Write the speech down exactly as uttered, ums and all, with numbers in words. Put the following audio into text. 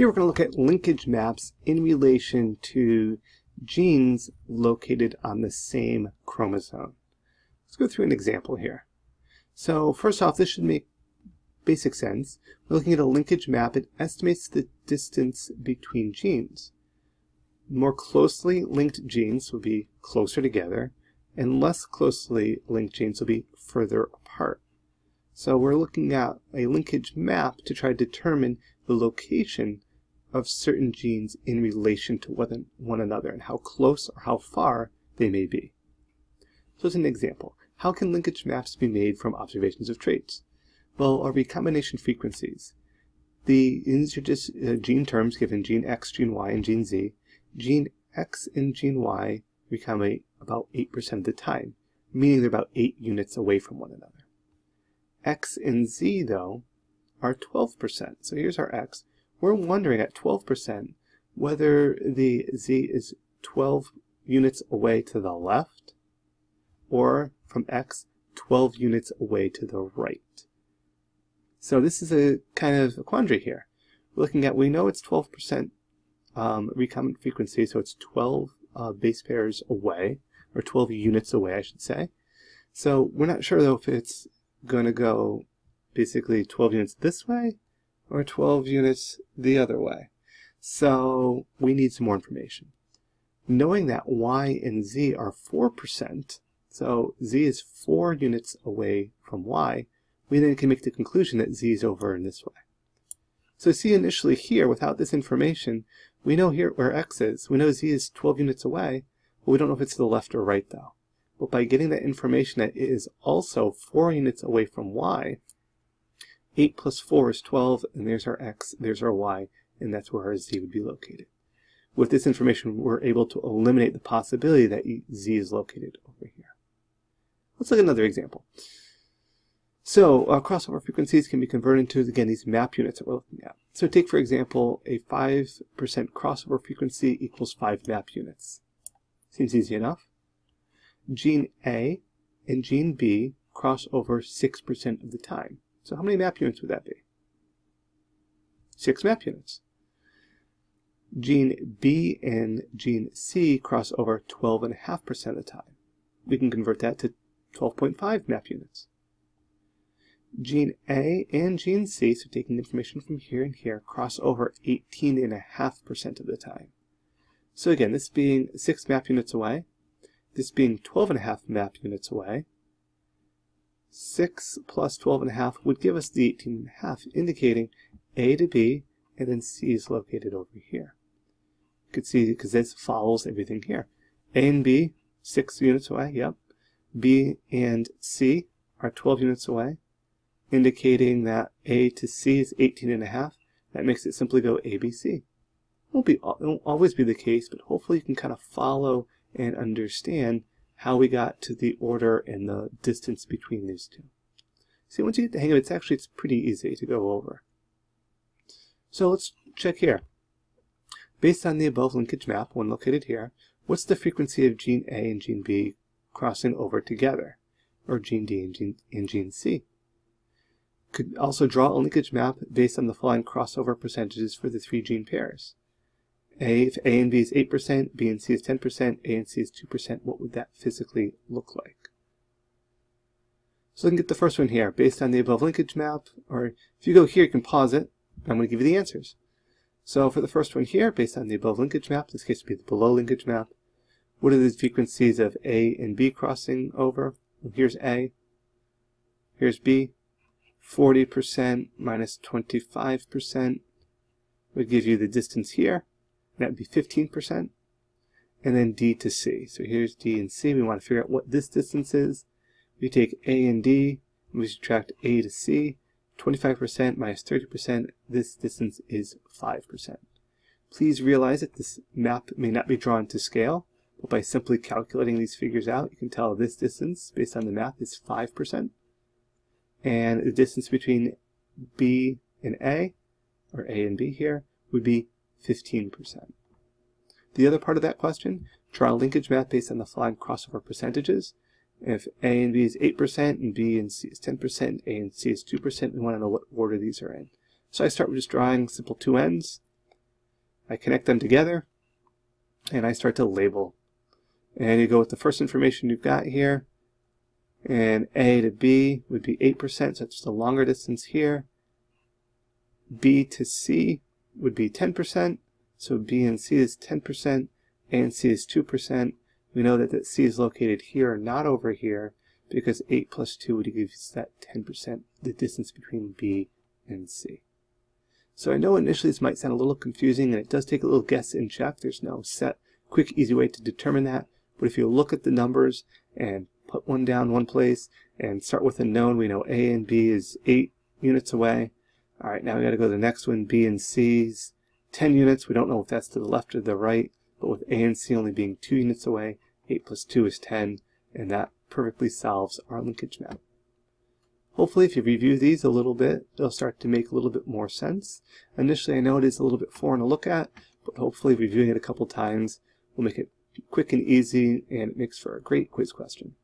Here we're going to look at linkage maps in relation to genes located on the same chromosome. Let's go through an example here. So first off, this should make basic sense. We're looking at a linkage map. It estimates the distance between genes. More closely linked genes will be closer together, and less closely linked genes will be further apart. So we're looking at a linkage map to try to determine the location of certain genes in relation to one, one another and how close or how far they may be. So as an example, how can linkage maps be made from observations of traits? Well, our recombination frequencies. The, these are just uh, gene terms given, gene X, gene Y, and gene Z. Gene X and gene Y recombinate about eight percent of the time, meaning they're about eight units away from one another. X and Z, though, are twelve percent. So here's our X. We're wondering at twelve percent whether the Z is twelve units away to the left or from X, twelve units away to the right. So this is a kind of a quandary here. We're looking at, we know it's twelve percent um, recombinant frequency, so it's twelve uh, base pairs away, or twelve units away, I should say. So we're not sure, though, if it's going to go basically twelve units this way or twelve units the other way. So we need some more information. Knowing that Y and Z are four percent, so Z is four units away from Y, we then can make the conclusion that Z is over in this way. So see, initially here, without this information, we know here where X is. We know Z is twelve units away, but we don't know if it's to the left or right, though. But by getting that information that it is also four units away from Y, eight plus four is twelve, and there's our X, there's our Y, and that's where our Z would be located. With this information, we're able to eliminate the possibility that Z is located over here. Let's look at another example. So uh, crossover frequencies can be converted into, again, these map units that we're looking at. So take, for example, a five percent crossover frequency equals five map units. Seems easy enough. Gene A and gene B cross over six percent of the time. So how many map units would that be? six map units. Gene B and gene C cross over twelve point five percent of the time. We can convert that to twelve point five map units. Gene A and gene C, so taking information from here and here, cross over eighteen point five percent of the time. So again, this being six map units away, this being twelve point five map units away, six plus twelve point five would give us the eighteen point five, indicating A to B, and then C is located over here. You could see, because this follows everything here. A and B, six units away, yep. B and C are twelve units away, indicating that A to C is eighteen and a half. That makes it simply go A, B, C. It won't be, it won't always be the case, but hopefully you can kind of follow and understand how we got to the order and the distance between these two. See, once you get the hang of it, it's actually it's pretty easy to go over. So let's check here. Based on the above linkage map, one located here, what's the frequency of gene A and gene B crossing over together, or gene D and gene, and gene C? Could also draw a linkage map based on the following crossover percentages for the three gene pairs. A, if A and B is eight percent, B and C is ten percent, A and C is two percent, what would that physically look like? So I can get the first one here, based on the above linkage map, or if you go here, you can pause it, and I'm going to give you the answers. So for the first one here, based on the above linkage map, this case would be the below linkage map, what are the frequencies of A and B crossing over? Well, here's A, here's B, forty percent minus twenty-five percent would give you the distance here. That would be fifteen percent. And then D to C. So here's D and C. We want to figure out what this distance is. We take A and D, and we subtract A to C. twenty-five percent minus thirty percent. This distance is five percent. Please realize that this map may not be drawn to scale, but by simply calculating these figures out, you can tell this distance, based on the map, is five percent. And the distance between B and A, or A and B here, would be fifteen percent. The other part of that question, draw a linkage map based on the following crossover percentages. If A and B is eight percent, and B and C is ten percent, A and C is two percent, we want to know what order these are in. So I start with just drawing simple two ends, I connect them together, and I start to label. And you go with the first information you've got here, and A to B would be eight percent, so that's the longer distance here. B to C would be ten percent, so B and C is ten percent, A and C is two percent. We know that, that C is located here, not over here, because eight plus two would give us that ten percent, the distance between B and C. So I know initially this might sound a little confusing, and it does take a little guess and check. There's no set, quick, easy way to determine that. But if you look at the numbers and put one down one place and start with a known, we know A and B is eight units away. All right, now we got to go to the next one. B and C's ten units. We don't know if that's to the left or the right, but with A and C only being two units away, eight plus two is ten, and that perfectly solves our linkage map. Hopefully, if you review these a little bit, they'll start to make a little bit more sense. Initially, I know it is a little bit foreign to look at, but hopefully reviewing it a couple times will make it quick and easy, and it makes for a great quiz question.